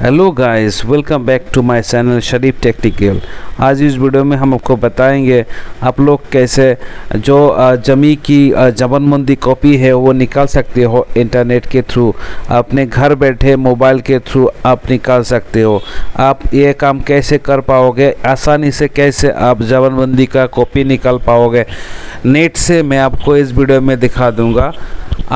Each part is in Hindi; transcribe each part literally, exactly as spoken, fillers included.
Hello guys, welcome back to my channel Sharif technical. आज इस वीडियो में हम आपको बताएंगे आप लोग कैसे जो जमी की जमनबंदी कॉपी है वो निकाल सकते हो। इंटरनेट के थ्रू अपने घर बैठे मोबाइल के थ्रू आप निकाल सकते हो। आप ये काम कैसे कर पाओगे, आसानी से कैसे आप जमनबंदी का कॉपी निकाल पाओगे नेट से, मैं आपको इस वीडियो में दिखा दूँगा।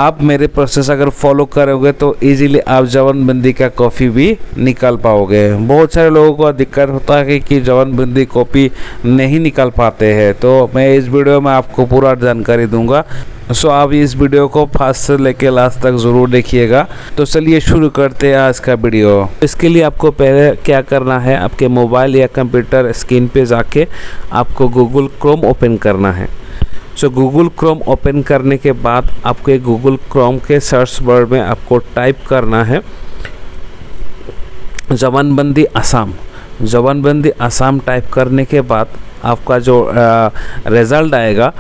आप मेरे प्रोसेस अगर फॉलो करोगे तो इजीली आप जमनबंदी का कॉपी भी निकाल पाओगे। बहुत सारे लोगों को दिक्कत होता है कि जमनबंदी कॉपी नहीं निकाल पाते हैं, तो मैं इस वीडियो में आपको पूरा जानकारी दूंगा। सो आप इस वीडियो को फर्स्ट से लेके लास्ट तक ज़रूर देखिएगा। तो चलिए शुरू करते हैं आज का वीडियो। इसके लिए आपको पहले क्या करना है, आपके मोबाइल या कंप्यूटर स्क्रीन पर जाके आपको गूगल क्रोम ओपन करना है। सो गूगल क्रोम ओपन करने के बाद आपके गूगल क्रोम के सर्च बार में आपको टाइप करना है जमनबंदी असम। जमनबंदी असम टाइप करने के बाद आपका जो आ, रिज़ल्ट आएगा,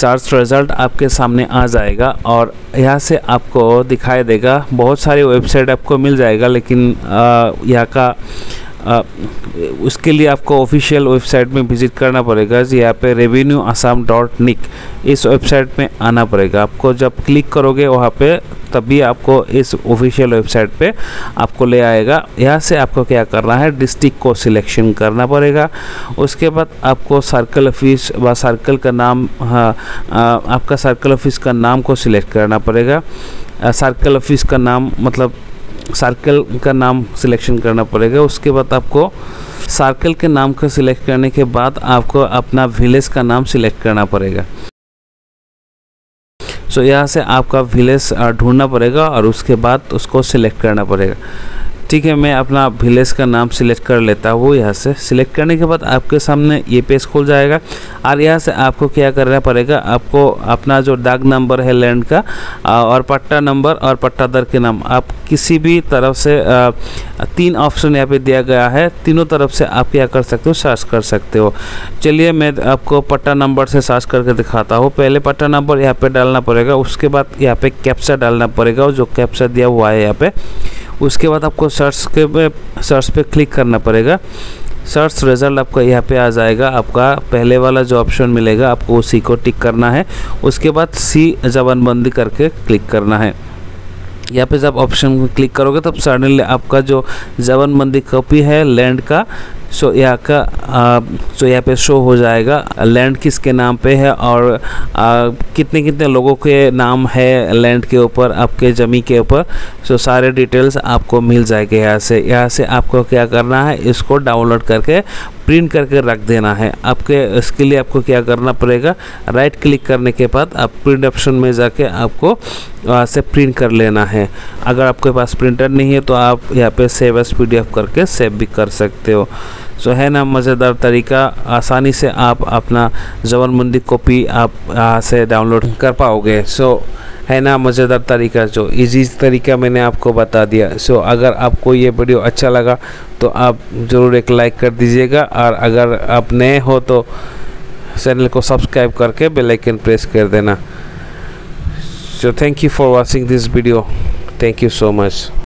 सर्च रिज़ल्ट आपके सामने आ जाएगा और यहाँ से आपको दिखाई देगा। बहुत सारी वेबसाइट आपको मिल जाएगा, लेकिन यहाँ का आ, उसके लिए आपको ऑफिशियल वेबसाइट में विज़िट करना पड़ेगा। यहाँ पे रेवेन्यू असम डॉट निक इस वेबसाइट में आना पड़ेगा आपको। जब क्लिक करोगे वहाँ पे तभी आपको इस ऑफिशियल वेबसाइट पे आपको ले आएगा। यहाँ से आपको क्या करना है, डिस्ट्रिक्ट को सिलेक्शन करना पड़ेगा। उसके बाद आपको सर्कल ऑफिस व सर्कल का नाम, हाँ, आपका सर्कल ऑफिस का नाम को सिलेक्ट करना पड़ेगा। सर्कल ऑफिस का नाम मतलब सर्कल का नाम सिलेक्शन करना पड़ेगा। उसके बाद आपको सर्कल के नाम को सिलेक्ट करने के बाद आपको अपना विलेज का नाम सिलेक्ट करना पड़ेगा। सो यहाँ से आपका विलेज ढूंढना पड़ेगा और उसके बाद उसको सिलेक्ट करना पड़ेगा। ठीक है, मैं अपना विलेज का नाम सिलेक्ट कर लेता हूँ। यहाँ से सिलेक्ट करने के बाद आपके सामने ये पेज खुल जाएगा और यहाँ से आपको क्या करना पड़ेगा, आपको अपना जो दाग नंबर है लैंड का और पट्टा नंबर और पट्टादार के नाम, आप किसी भी तरफ से आ, तीन ऑप्शन यहाँ पे दिया गया है, तीनों तरफ से आप क्या कर सकते हो, सर्च कर सकते हो। चलिए मैं आपको पट्टा नंबर से सर्च करके दिखाता हूँ। पहले पट्टा नंबर यहाँ पर डालना पड़ेगा, उसके बाद यहाँ पर कैप्चा डालना पड़ेगा और जो कैप्चा दिया हुआ है यहाँ पर। उसके बाद आपको सर्च के पे सर्च पे क्लिक करना पड़ेगा। सर्च रिज़ल्ट आपका यहाँ पे आ जाएगा। आपका पहले वाला जो ऑप्शन मिलेगा आपको उसी को टिक करना है। उसके बाद सी जमनबंदी करके क्लिक करना है। यहाँ पे जब ऑप्शन क्लिक करोगे तब सडनली आपका जो जमनबंदी कॉपी है लैंड का, सो यहाँ का सो यहाँ पे शो हो जाएगा। लैंड किसके नाम पे है और आ, कितने कितने लोगों के नाम है लैंड के ऊपर, आपके ज़मीन के ऊपर, सो सारे डिटेल्स आपको मिल जाएंगे यहाँ से। यहाँ से आपको क्या करना है, इसको डाउनलोड करके प्रिंट करके रख देना है आपके। इसके लिए आपको क्या करना पड़ेगा, राइट क्लिक करने के बाद आप प्रिंट ऑप्शन में जाके आपको वहाँ से प्रिंट कर लेना है। अगर आपके पास प्रिंटर नहीं है तो आप यहाँ पे सेव एज पीडीएफ करके सेव भी कर सकते हो। सो है ना मज़ेदार तरीका, आसानी से आप अपना जमनबंदी कॉपी आप यहाँ से डाउनलोड कर पाओगे। सो है ना मज़ेदार तरीका, जो इजी तरीका मैंने आपको बता दिया। सो अगर आपको ये वीडियो अच्छा लगा तो आप ज़रूर एक लाइक कर दीजिएगा और अगर आप नए हो तो चैनल को सब्सक्राइब करके बेल आइकन प्रेस कर देना। So thank you for watching this video, thank you so much.